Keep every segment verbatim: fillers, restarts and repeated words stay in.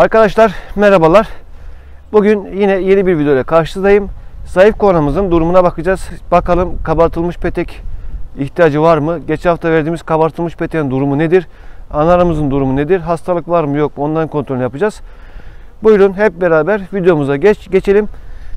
Arkadaşlar merhabalar. Bugün yine yeni bir video ile karşınızdayım. Zayıf kovanımızın durumuna bakacağız. Bakalım kabartılmış petek ihtiyacı var mı? Geçen hafta verdiğimiz kabartılmış peteğin durumu nedir? Analarımızın durumu nedir? Hastalık var mı yok mu? Ondan kontrolünü yapacağız. Buyurun hep beraber videomuza geç, geçelim.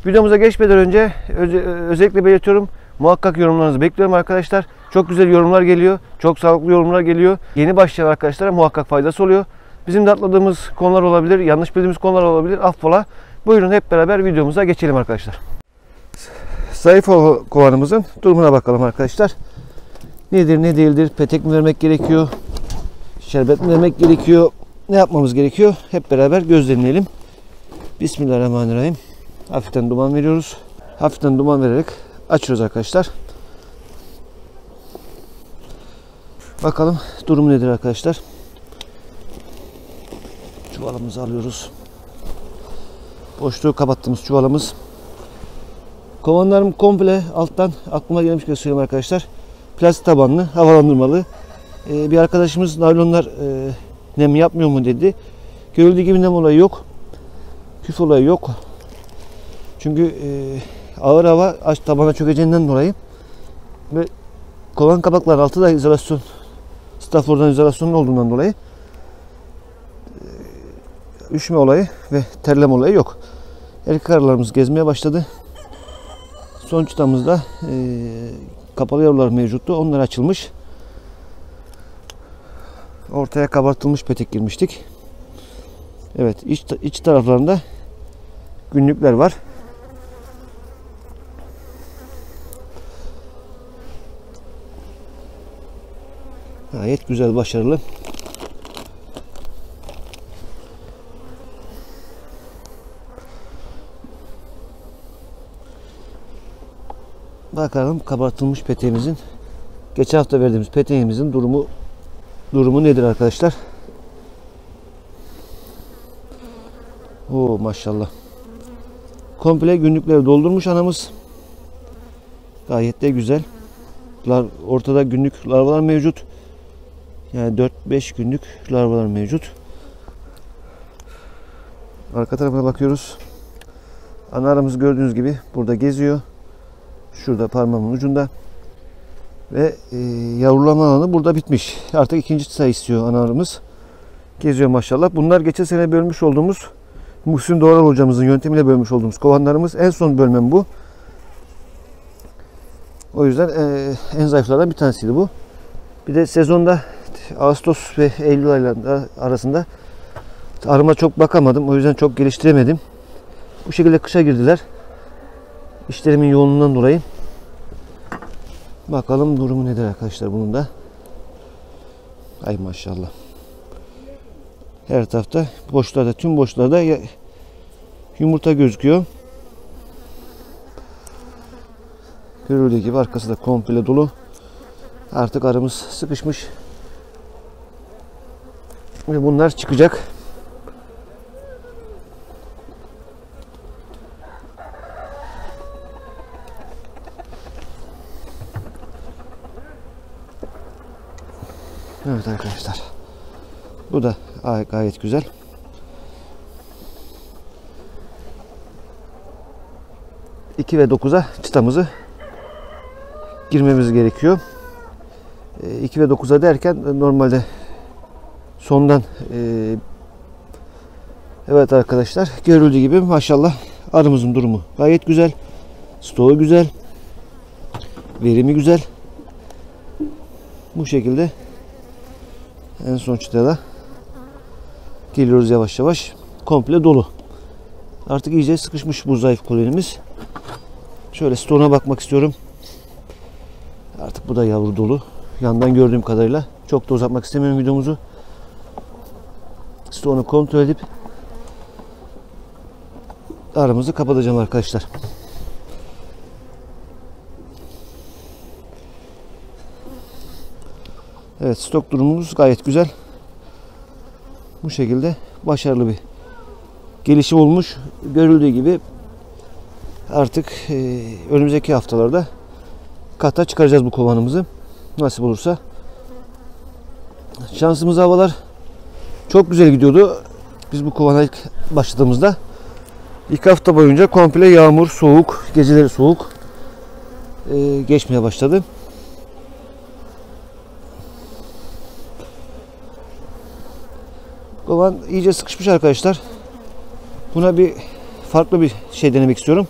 Videomuza geçmeden önce öz özellikle belirtiyorum. Muhakkak yorumlarınızı bekliyorum arkadaşlar. Çok güzel yorumlar geliyor. Çok sağlıklı yorumlar geliyor. Yeni başlayan arkadaşlara muhakkak faydası oluyor. Bizim de atladığımız konular olabilir, yanlış bildiğimiz konular olabilir. Affola. Buyurun hep beraber videomuza geçelim arkadaşlar. Zayıf kovanımızın durumuna bakalım arkadaşlar. Nedir ne değildir? Petek mi vermek gerekiyor? Şerbet mi vermek gerekiyor? Ne yapmamız gerekiyor? Hep beraber gözlemleyelim. Bismillahirrahmanirrahim. Hafiften duman veriyoruz. Hafiften duman vererek açıyoruz arkadaşlar. Bakalım durumu nedir arkadaşlar. Çuvalımızı alıyoruz. Boşluğu kapattığımız çuvalımız. Kovanlarım komple alttan aklıma gelmiş gibi söyleyeyim arkadaşlar. Plastik tabanlı, havalandırmalı. Ee, bir arkadaşımız naylonlar e, nem yapmıyor mu dedi. Görüldüğü gibi nem olayı yok. Küf olayı yok. Çünkü e, ağır hava aç tabana çökeceğinden dolayı. Ve kovan kapakları altı da izolasyon, stafordan izolasyonun olduğundan dolayı. Üşüme olayı ve terleme olayı yok. Erkek arılarımız gezmeye başladı. Son çıtamızda e, kapalı yavrular mevcuttu. Onlar açılmış. Ortaya kabartılmış petek girmiştik. Evet, iç, iç taraflarında günlükler var. Gayet güzel, başarılı. Bakalım kabartılmış peteğimizin, geçen hafta verdiğimiz peteğimizin durumu durumu nedir arkadaşlar? Oo maşallah. Komple günlükleri doldurmuş anamız. Gayet de güzel. Ortada günlük larvalar mevcut. Yani dört beş günlük larvalar mevcut. Arka tarafına bakıyoruz. Ana arımız gördüğünüz gibi burada geziyor. Şurada parmağımın ucunda ve e, yavrulama alanı burada bitmiş. Artık ikinci çıta istiyor analarımız. Geziyor maşallah. Bunlar geçen sene bölmüş olduğumuz Muhsin Doğral hocamızın yöntemiyle bölmüş olduğumuz kovanlarımız. En son bölmem bu. O yüzden e, en zayıflardan bir tanesiydi bu. Bir de sezonda Ağustos ve Eylül aylarında arasında arıma çok bakamadım. O yüzden çok geliştiremedim. Bu şekilde kışa girdiler. İşlerimin yoğunluğundan dolayı. Bakalım durumu nedir arkadaşlar bunun da. Ay maşallah. Her tarafta boşlarda, tüm boşlarda yumurta gözüküyor. Görüldüğü gibi arkası da komple dolu. Artık arımız sıkışmış. Ve bunlar çıkacak. Evet arkadaşlar. Bu da gayet güzel. iki ve dokuza çıtamızı girmemiz gerekiyor. iki ve dokuza derken normalde sondan e, evet arkadaşlar görüldüğü gibi maşallah arımızın durumu gayet güzel. Stoğu güzel. Verimi güzel. Bu şekilde en son çıtaya da geliyoruz yavaş yavaş. Komple dolu. Artık iyice sıkışmış bu zayıf kolonimiz. Şöyle stoğuna bakmak istiyorum. Artık bu da yavru dolu. Yandan gördüğüm kadarıyla. Çok da uzatmak istemiyorum videomuzu. Stoğunu kontrol edip aramızı kapatacağım arkadaşlar. Evet, stok durumumuz gayet güzel. Bu şekilde başarılı bir gelişim olmuş. Görüldüğü gibi artık e, önümüzdeki haftalarda kata çıkaracağız bu kovanımızı. Nasip olursa. Şansımız havalar çok güzel gidiyordu. Biz bu kovana ilk başladığımızda ilk hafta boyunca komple yağmur, soğuk, geceleri soğuk ee, geçmeye başladı. Kovan iyice sıkışmış arkadaşlar. Buna bir farklı bir şey denemek istiyorum.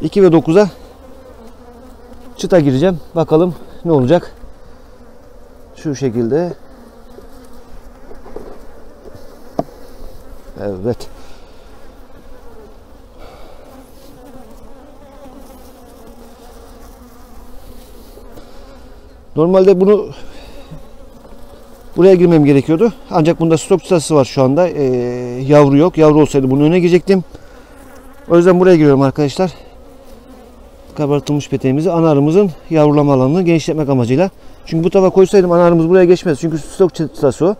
iki ve dokuza çıta gireceğim. Bakalım ne olacak. Şu şekilde. Evet. Normalde bunu buraya girmem gerekiyordu. Ancak bunda stok çıtası var şu anda. Ee, yavru yok. Yavru olsaydı bunun önüne girecektim. O yüzden buraya giriyorum arkadaşlar. Kabartılmış peteğimizi ana arımızın yavrulama alanını genişletmek amacıyla. Çünkü bu tava koysaydım ana arımız buraya geçmez. Çünkü stok çıtası o.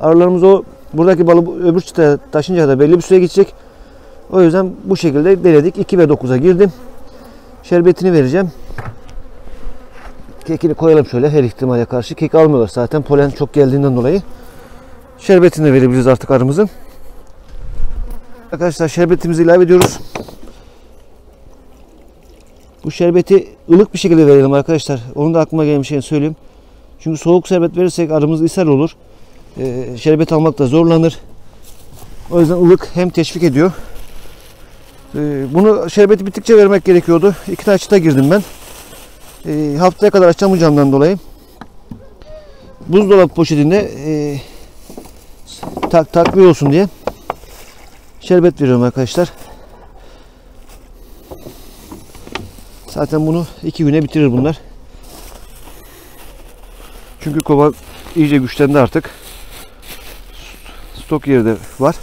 Arılarımız o buradaki balı öbür çıtaya taşınca da belli bir süre geçecek. O yüzden bu şekilde denedik. iki ve dokuza girdim. Şerbetini vereceğim. Kekini koyalım şöyle her ihtimale karşı. Kek almıyorlar zaten polen çok geldiğinden dolayı. Şerbetini de verebiliriz artık arımızın. Arkadaşlar şerbetimizi ilave ediyoruz. Bu şerbeti ılık bir şekilde verelim arkadaşlar. Onun da aklıma gelen bir şey söyleyeyim. Çünkü soğuk şerbet verirsek arımız ishal olur. Ee, şerbet almakta zorlanır. O yüzden ılık hem teşvik ediyor. Ee, bunu şerbeti bittikçe vermek gerekiyordu. İki tane çıta girdim ben. E, haftaya kadar açamayacağımdan dolayı buzdolabı poşetinde e, tak, takviye olsun diye şerbet veriyorum arkadaşlar. Zaten bunu iki güne bitirir bunlar. Çünkü kovan iyice güçlendi artık. Stok yeri de var.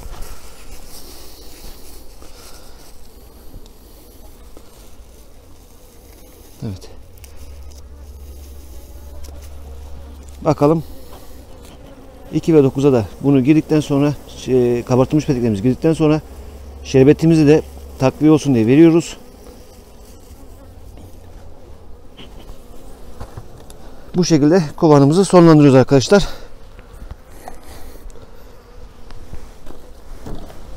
Evet. Bakalım iki ve dokuza da bunu girdikten sonra şey, kabartılmış peteklerimiz girdikten sonra şerbetimizi de takviye olsun diye veriyoruz. Bu şekilde kovanımızı sonlandırıyoruz arkadaşlar.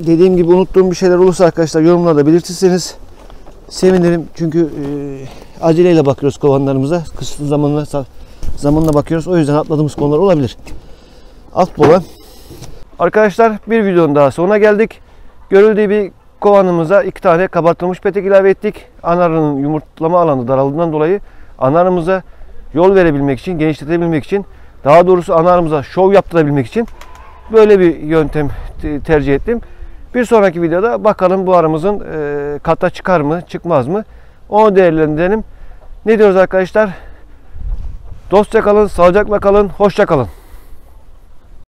Dediğim gibi unuttuğum bir şeyler olursa arkadaşlar yorumlarda belirtirseniz sevinirim. Çünkü e, aceleyle bakıyoruz kovanlarımıza. Kısıtlı zamanla zamanla bakıyoruz. O yüzden atladığımız konular olabilir. Alt bola. Arkadaşlar bir videonun daha sonuna geldik. Görüldüğü bir kovanımıza iki tane kabartılmış petek ilave ettik. Ana arının yumurtlama alanı daraldığından dolayı ana arımıza yol verebilmek için, genişletebilmek için, daha doğrusu ana arımıza şov yaptırabilmek için böyle bir yöntem tercih ettim. Bir sonraki videoda bakalım bu arımızın e, kata çıkar mı, çıkmaz mı? Onu değerlendirelim. Ne diyoruz arkadaşlar? Dostça kalın, sağlıcakla kalın, hoşça kalın.